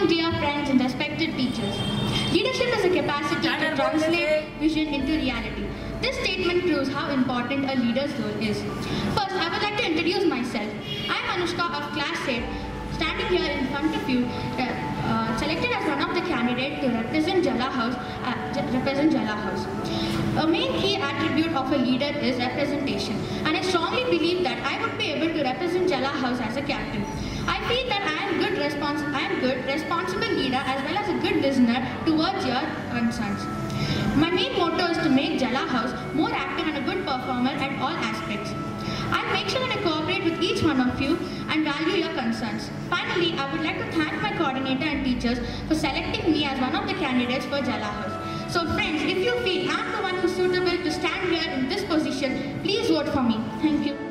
and dear friends and respected teachers. Leadership is a capacity to translate vision into reality. This statement proves how important a leader's role is. First, I would like to introduce myself. I am Anushka of Class 8, standing here in front of you, selected as one of the candidates to represent Jala House. A main key attribute of a leader is representation, and I strongly believe that I would be able to represent Jala House as a captain. I feel that I am good responsible leader as well as a good listener towards your concerns. My main motto is to make Jala House more active and a good performer at all aspects. I'll make sure that I cooperate with each one of you and value your concerns. Finally, I would like to thank my coordinator and teachers for selecting me as one of the candidates for Jala House. So friends, if you feel I'm the one who's suitable to stand here in this position, please vote for me. Thank you.